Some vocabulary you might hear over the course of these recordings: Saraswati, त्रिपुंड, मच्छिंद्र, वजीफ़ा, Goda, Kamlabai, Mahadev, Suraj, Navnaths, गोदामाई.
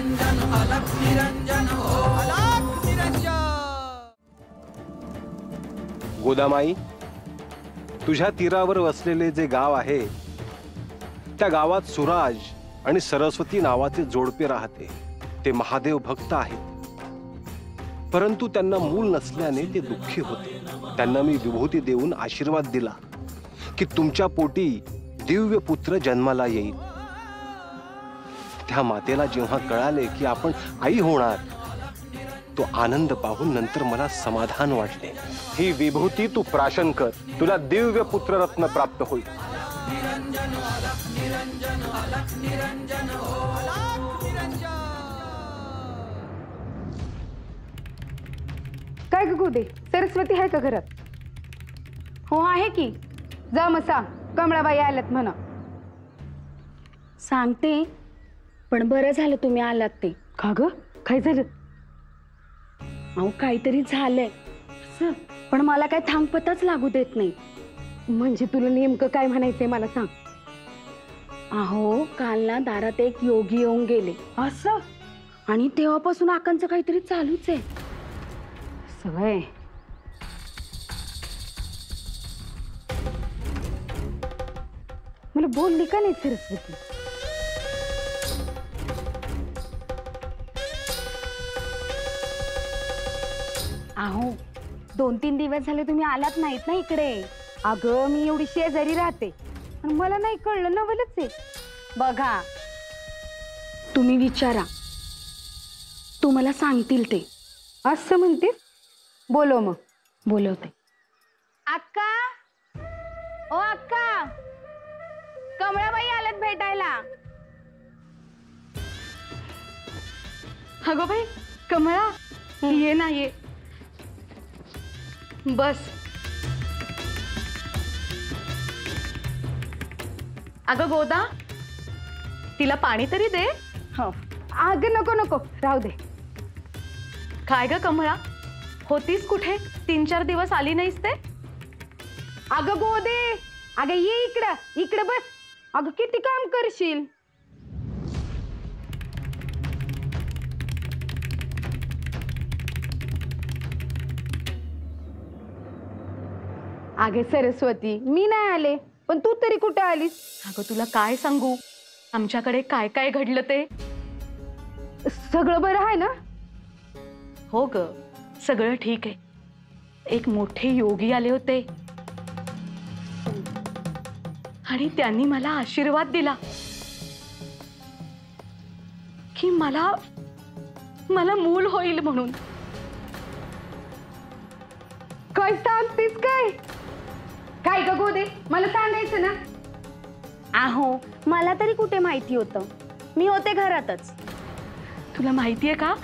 निरंजन अलख निरंजन हो अलख निरंजन। गोदामाई, तुझ्या तीरावर वसलेले जे गाव आहे त्या गावात सुराज आणि सरस्वती नावाचे जोडपे राहते। ते महादेव भक्त आहेत, परंतु त्यांना मूल नसल्याने ते दुःखी होते। त्यांना मी विभूती देऊन आशीर्वाद दिला की तुमच्या पोटी दिव्य पुत्र जन्माला येईल। त्या मातेला जेव्हा कळाले की आपण आई होणार, तो आनंद पाहून नंतर मला समाधान वाटले। ही विभूती तू प्राशन कर, तुला दिव्य पुत्र रत्न प्राप्त होईल। काय गुदे, सरस्वती आहे का घरात? हो आहे की, जा मग सांग कमळाबाई आल्यात म्हणा। सांगते, पण बरं झालं तुम्ही आलात ते। का ग, काय झालं? अहो काहीतरी झालंय, पण मला काय थांबपतच लागू देत नाही। म्हणजे तुला नेमकं काय म्हणायचंय मला सांग। अहो काल ना दारात एक योगी येऊन गेले असं, आणि तेव्हापासून आकांचं काहीतरी चालूच आहे सगळे। मला बोलली का नाही सरस्वती? अहो 2-3 दिवस झाले तुम्ही आलात नाहीत ना इकडे। अगं मी एवढी शेजारी राहते, पण मला नाही कळलं ना वलचे। बघा तुम्ही विचारा, तुम्हाला सांगतील ते। असं म्हणते, बोलो मग। बोलवते। अक्का, ओ अक्का, कमळाबाई आल्यात भेटायला। अगो बाई कमळा, ये ना ये, बस। अगं गोदा, तिला पाणी तरी दे। अग नको नको, राहू दे। काय ग कमळा, होतीस कुठे? 3-4 दिवस आली नाहीस ते। अगं गोदे, अगं ये इकडं इकडं बस। अगं किती काम करशील? अगे सरस्वती, मी नाही आले, पण तू तरी कुठे आलीस? अगं तुला काय सांगू, आमच्याकडे काय काय घडलं ते। सगळं बरं आहे ना? हो ग, सगळं ठीक आहे। एक मोठे योगी आले होते आणि त्यांनी मला आशीर्वाद दिला की मला मला मूल होईल म्हणून। काय सांगतेस? काय काय ग गोदे, मला सांगायचं ना। आहो मला तरी कुठे माहिती होतं, मी होते घरातच। तुला माहिती आहे का,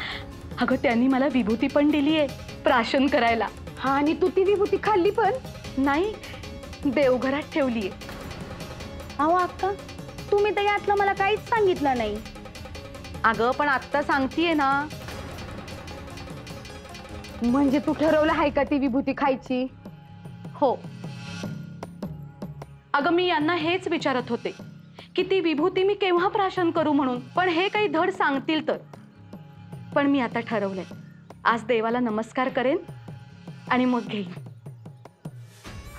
अगं त्यांनी मला विभूती पण दिली आहे प्राशन करायला। हा, आणि तू ती विभूती खाल्ली पण नाही, देवघरात ठेवली आहे। अहो अक्का, तुम्ही तर यातलं मला काहीच सांगितलं नाही। अगं पण आत्ता सांगतीये ना। म्हणजे तू ठरवलं आहे का ती विभूती खायची? हो। अगं मी यांना हेच विचारत होते की ती विभूती मी केव्हा प्राशन करू म्हणून, पण हे काही धड सांगतील तर। पण मी आता ठरवलंय, आज देवाला नमस्कार करेन आणि मग घेईन।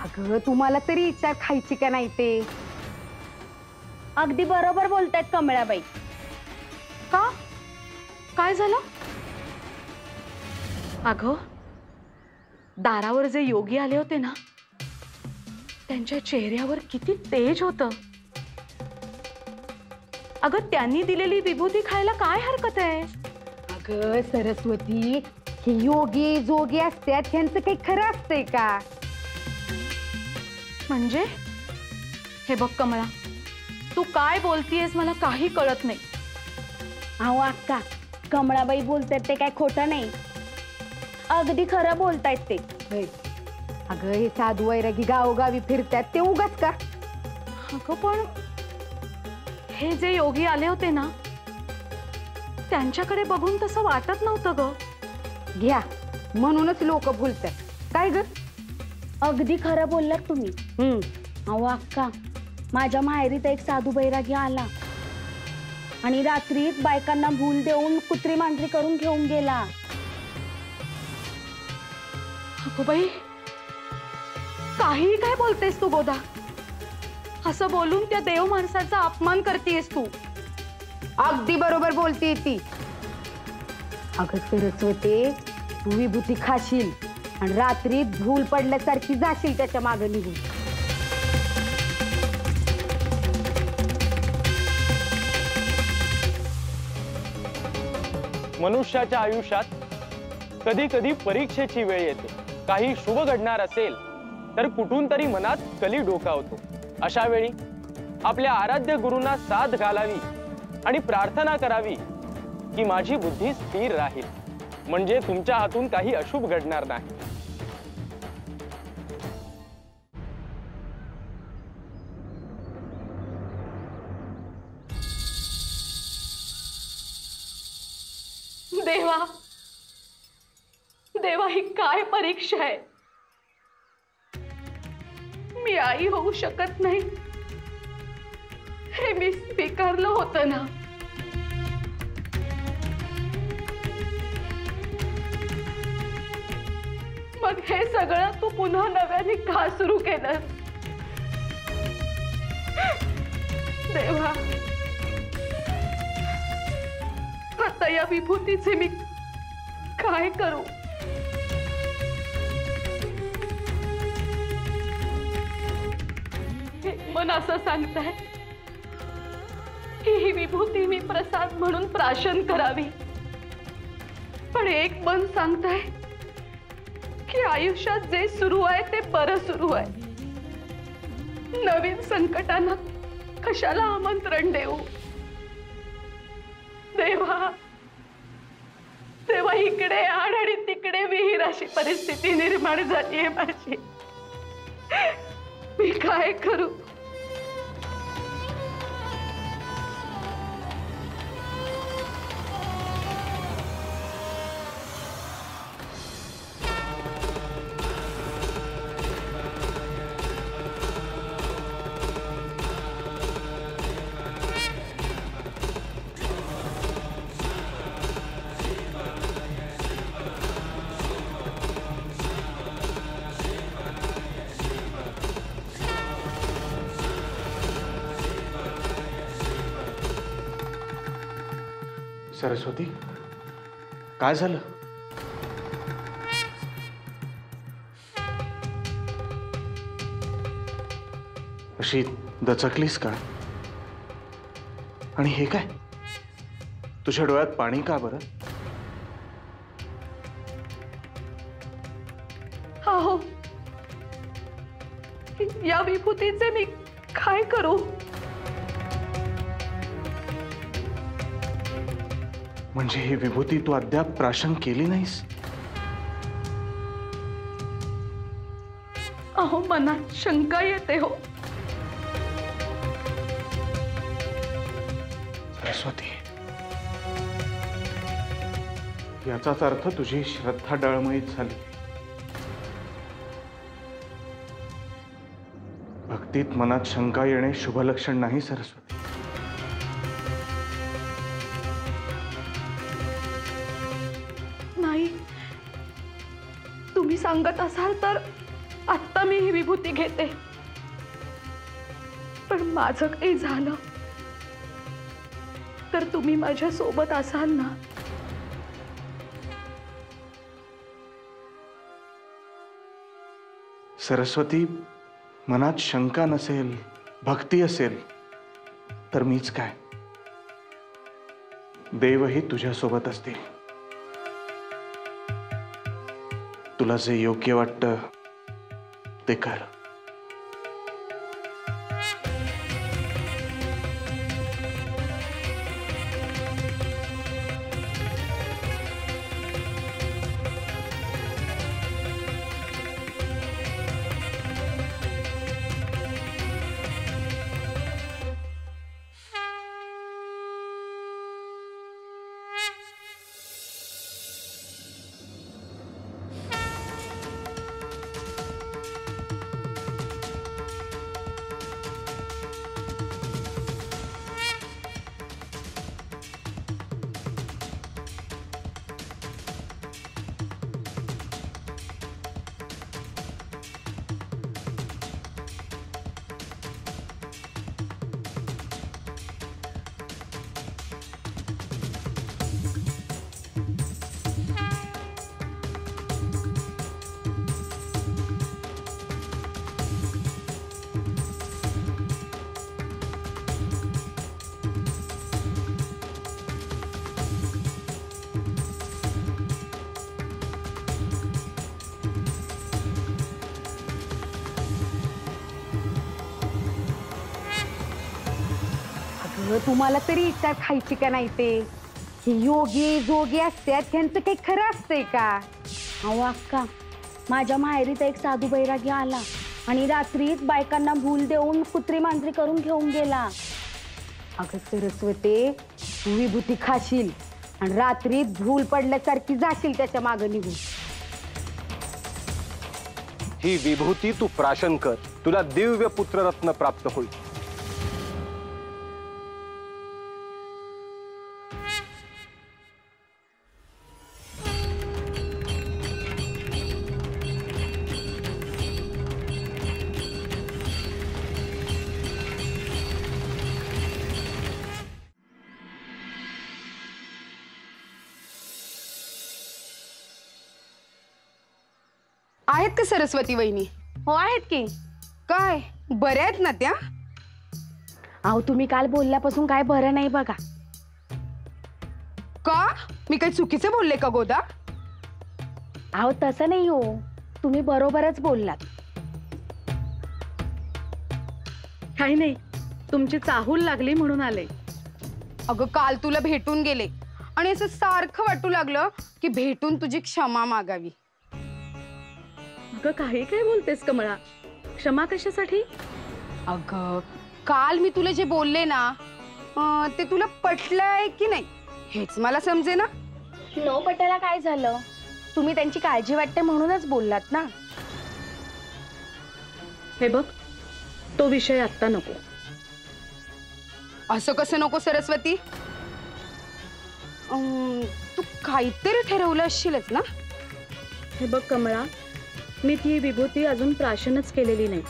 अगं तुम्हाला तरी इच्छा खायची का नाही ते। अगदी बरोबर बोलतायत कमळाबाई। का काय झालं? अगं दारावर जे योगी आले होते ना, त्यांच्या चेहऱ्यावर किती तेज होतं। अगं त्यांनी दिलेली विभूती खायला काय हरकत आहे? अगं सरस्वती, हे योगी जोगी असतात, त्यांचं काही खरं असतंय का? म्हणजे हे बघ कमळा, तू काय बोलतीयस मला काही कळत नाही। अहो अक्का, कमळाबाई बोलतात ते काय खोटं नाही, अगदी खरं बोलतायत ते। अगं हे साधू वैरागी गावोगावी फिरतात ते उगाच का? अगं पण हे जे योगी आले होते ना, त्यांच्याकडे बघून तसं वाटत नव्हतं ग। घ्या, म्हणूनच लोक बोलतात काय ग? अगदी खरं बोललात तुम्ही। अहो अक्का, माझ्या माहेरी तर एक साधू बैरागी आला, आणि रात्रीत बायकांना भूल देऊन कुत्री मांजरी करून घेऊन गेला। अगो बाई, काही काय बोलतेस तू गोदा? असं बोलून त्या देव माणसाचा अपमान करतेस तू। अगदी बरोबर बोलती ती। अगं सरस्वती, तू विभूती खाशील आणि रात्रीत भूल पडल्यासारखी जाशील त्याच्या मागे निघून। मनुष्याच्या आयुष्यात कधी कधी परीक्षेची वेळ येते। काही शुभ घडणार असेल तर कुठून तरी मनात कली डोकावतो। अशा वेळी आपल्या आराध्य गुरुंना साथ घालावी आणि प्रार्थना करावी की माझी बुद्धी स्थिर राहील, म्हणजे तुमच्या हातून काही अशुभ घडणार नाही। देवा, देवा, ही काय परीक्षा आहे? मी आई होऊ शकत नाही हे मी स्वीकारलं होतं ना। मग हे सगळं तू पुन्हा नव्याने का सुरू केलं? देवा, आता या विभूतीचे मी काय करू? मन असं सांगतंय की ही विभूती मी प्रसाद म्हणून प्राशन करावी, पण एक मन सांगतंय की आयुष्यात जे सुरू आहे ते बरं सुरू आहे। नवीन संकटांना कशाला आमंत्रण देऊ? देवा, देवा, इकडे आड आणि तिकडे विहीर अशी परिस्थिती निर्माण झालीये माझी। मी काय करू? सरस्वती, काय झालं? अशी दचकलीस का? आणि हे काय? तुझ्या डोळ्यात पाणी का बरं? अहो, या विभूतीचे मी काय करू? म्हणजे ही विभूती तू अद्याप प्राशन केली नाहीस? अहो, मनात शंका येते हो। सरस्वती, याचाच अर्थ तुझी श्रद्धा डळमळीत झाली। भक्तीत मनात शंका येणे शुभ लक्षण नाही सरस्वती। सांगत असाल तर आता मी ही विभूती घेते, पण माझं काही झालं तर तुम्ही माझ्या सोबत असाल ना? सरस्वती, मनात शंका नसेल, भक्ती असेल तर मीच काय, देवही तुझ्या सोबत असतील। तुला जे योग्य वाटतं ते कर। अगं तुम्हाला तरी इच्छा खायची का नाही ते योगी जोगी असतात त्यांचं काही खरं असते का? अहो अक्का, माझ्या माहेरीत एक साधू बैरागी आला आणि रात्रीच बायकांना भूल देऊन कुत्री मांजरी करून घेऊन गेला। अगं सरस्वती, तू विभूती खाशील आणि रात्री भूल पडल्यासारखी जाशील त्याच्या मागे निघून। ही विभूती तू प्राशन कर, तुला दिव्य पुत्ररत्न प्राप्त होईल। आहेत का सरस्वती वहिनी? हो आहेत की। काय बरे आहेत ना त्या? अहो तुम्ही काल बोलल्यापासून काय बरं नाही बघा। का मी काही चुकीचं बोलले का गोदा? अहो तसं नाही हो, तुम्ही बरोबरच बोललात। काही नाही, तुमची चाहूल लागली म्हणून आले। अगं काल तुला भेटून गेले आणि असं सारखं वाटू लागलं की भेटून तुझी क्षमा मागावी। काही काय बोलतेस कमळा, क्षमा कशासाठी? अगं काल मी तुला जे बोलले ना ते तुला पटलंय की नाही हेच मला समजे ना। नो पटायला काय झालं, तुम्ही त्यांची काळजी वाटते म्हणूनच बोललात ना। हे बघ, तो विषय आता नको। असं कसं नको सरस्वती, तू काहीतरी ठरवलं असशीलच ना? हे बघ कमळा, मी ती विभूती अजून प्राशनच केलेली नाही।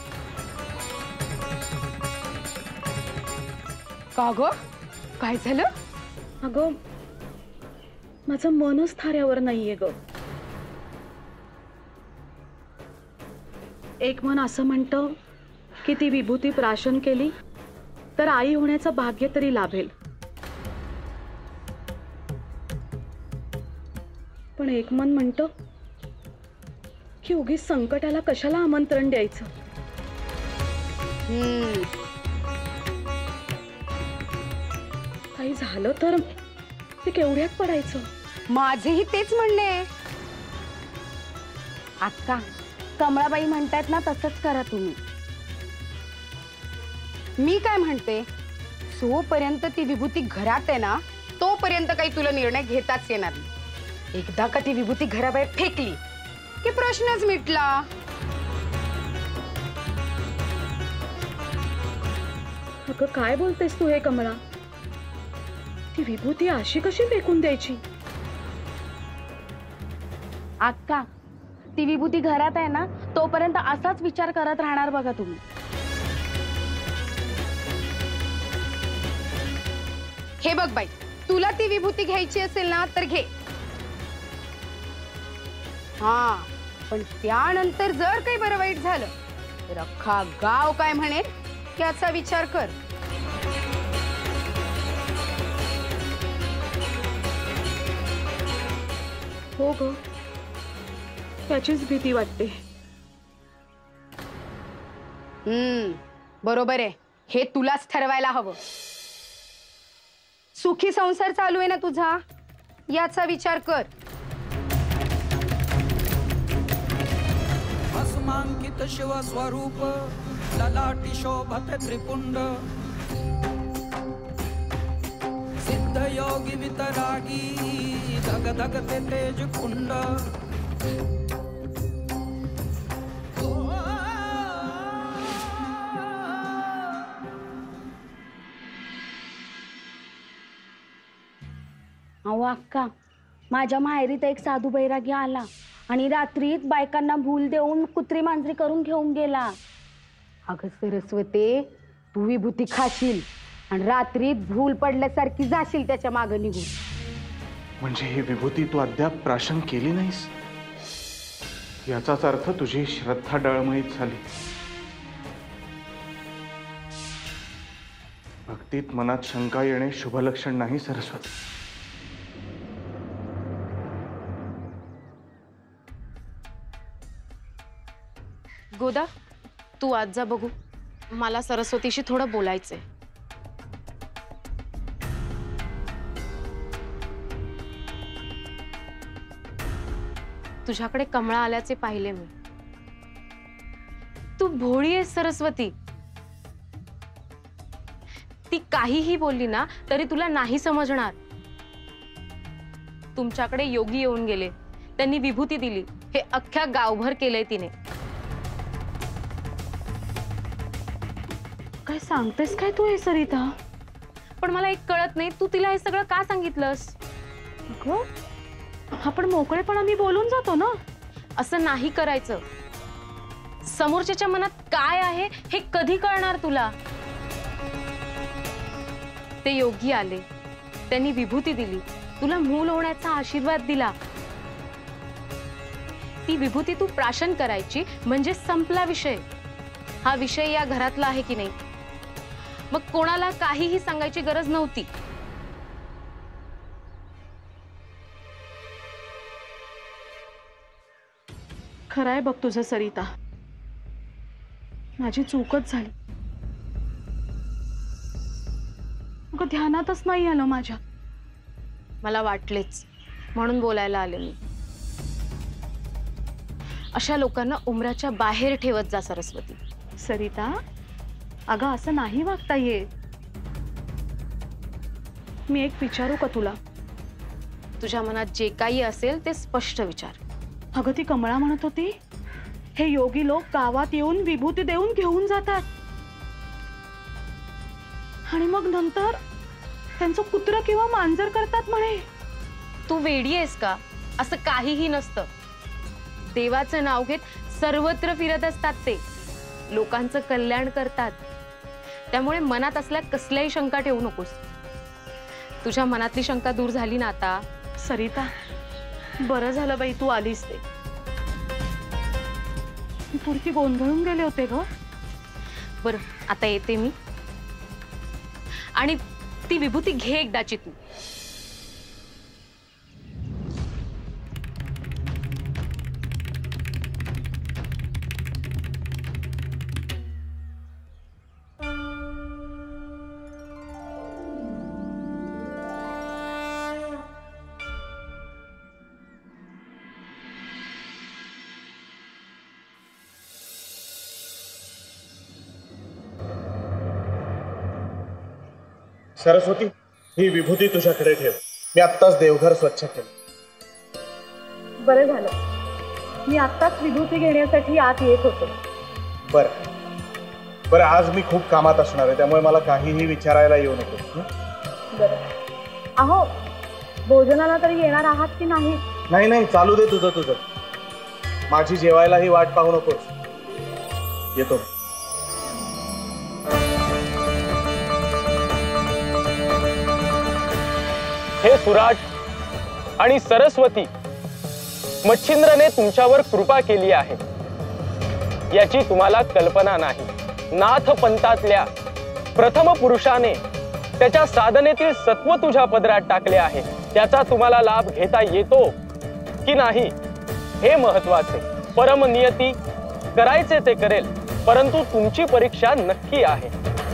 का गं, काय झालं? अगं माझं मनच थाऱ्यावर नाहीये ग। एक मन असं म्हणतं की ती विभूती प्राशन केली तर आई होण्याचं भाग्य तरी लाभेल, पण एक मन म्हणतं की उगीच संकटाला कशाला आमंत्रण द्यायचं। काही झालं तर ते केवढ्यात पडायचं। माझेही तेच म्हणणे अक्का, कमळाबाई म्हणतात ना तसंच करा तुम्ही। मी काय म्हणते, जोपर्यंत ती विभूती घरात आहे ना तोपर्यंत काही तुला निर्णय घेताच येणार नाही। एकदा का ती विभूती घराबाहेर फेकली कि प्रश्नच मिटला। अगं काय बोलतेस तू हे कमळा, ती विभूती अशी कशी फेकून द्यायची? अक्का ती विभूती घरात आहे ना तोपर्यंत असाच विचार करत राहणार बघा तुम्ही। हे बघ बाई, तुला ती विभूती घ्यायची असेल ना तर घे, हाँ पण त्यानंतर जर काही बरं वाईट झालं तर अख्खा गाव काय म्हणेल त्याचा विचार कर। हो ग, त्याचीच भीती वाटते। बरोबर आहे, हे तुलाच ठरवायला हवं। सुखी संसार चालू आहे ना तुझा, याचा विचार कर। अंकित शिव स्वरूप ललाटी शोभते त्रिपुंड सिद्ध योगी वितरागी धग धगते तेज कुंड अक्का, माझ्या माहेरीत एक साधू बैरागी आला आणि रात्रीत बायकांना भूल देऊन कुत्री मांजरी करून घेऊन गेला। अगं सरस्वती, तू विभूती खाशील आणि रात्रीत भूल पडल्यासारखी जाशील त्याच्या मागे निघून। म्हणजे ही विभूती तू अद्याप प्राशन केली नाहीस, याचाच अर्थ तुझी श्रद्धा डळमळीत झाली। भक्तीत मनात शंका येणे शुभ लक्षण नाही सरस्वती। गोदा तू आज जा बघू, मला सरस्वतीशी थोडं बोलायचंय। तुझ्याकडे कमळा आल्याचे पाहिले मी। तू भोळी आहेस सरस्वती। ती काहीही बोलली ना तरी तुला नाही समजणार। तुमच्याकडे योगी येऊन गेले, त्यांनी विभूती दिली, हे अख्ख्या गावभर केले तिने। काय सांगतेस काय तू हे सरिता? पण मला एक कळत नाही तू तिला हे सगळं का सांगितलंस? अगं आपण मोकळेपणाने बोलून जातो ना, असं नाही करायचं। समोरच्याच्या मनात काय आहे हे कधी कळणार तुला? ते योगी आले, त्यांनी विभूती दिली, तुला मूल होण्याचा आशीर्वाद दिला। ती विभूती तू प्राशन करायची म्हणजे संपला विषय। हा विषय या घरातला आहे की नाही मग कोणाला काहीही सांगायची गरज नव्हती। खरं आहे बघ तुझं सरिता, माझी चूकच झाली। मग ध्यानातच नाही आलं माझ्या। मला वाटलेच म्हणून बोलायला आले मी। अशा लोकांना उमराच्या बाहेर ठेवत जा सरस्वती। सरिता अगं असं नाही वागता येत। मी एक विचारू का तुला? तुझ्या मनात जे काही असेल ते स्पष्ट विचार। अगं ती कमळा म्हणत होती हे योगी लोक गावात येऊन विभूती देऊन घेऊन जातात आणि मग नंतर त्यांचं कुत्र किंवा मांजर करतात म्हणे। तू वेडी आहेस का? असं काहीही नसतं। देवाचं नाव घेत सर्वत्र फिरत असतात ते, लोकांचं कल्याण करतात। त्यामुळे मनात असल्या कसल्याही शंका ठेवू नकोस। तुझ्या मनातली शंका दूर झाली ना आता? सरिता बरं झालं बाई तू आलीस ते। मी पुरती गोंधळून गेले होते ग। बरं आता येते मी। आणि ती विभूती घे एकदाची तू। सरस्वती ही विभूती तुझ्याकडे ठेव। मी आत्ताच देवघर स्वच्छ केलं। बरं झालं मी आत्ताच विभूती घेण्यासाठी आत येत होतो। बरं बरं आज मी खूप कामात असणार आहे त्यामुळे मला काहीही विचारायला येऊ नको। बरं अहो भोजनाला तरी येणार आहात की नाही? नाही नाही चालू दे तुझं तुझं। माझी जेवायलाही वाट पाहू नकोस। येतो। हे सुराज आणि सरस्वती, मच्छिंद्रने तुमच्यावर कृपा केली आहे याची तुम्हाला कल्पना नाही। नाथ पंथातल्या प्रथम पुरुषाने त्याच्या साधनेतील सत्व तुझ्या पदरात टाकले आहे। त्याचा तुम्हाला लाभ घेता येतो की नाही हे महत्वाचे। परमनियती करायचे ते करेल परंतु तुमची परीक्षा नक्की आहे।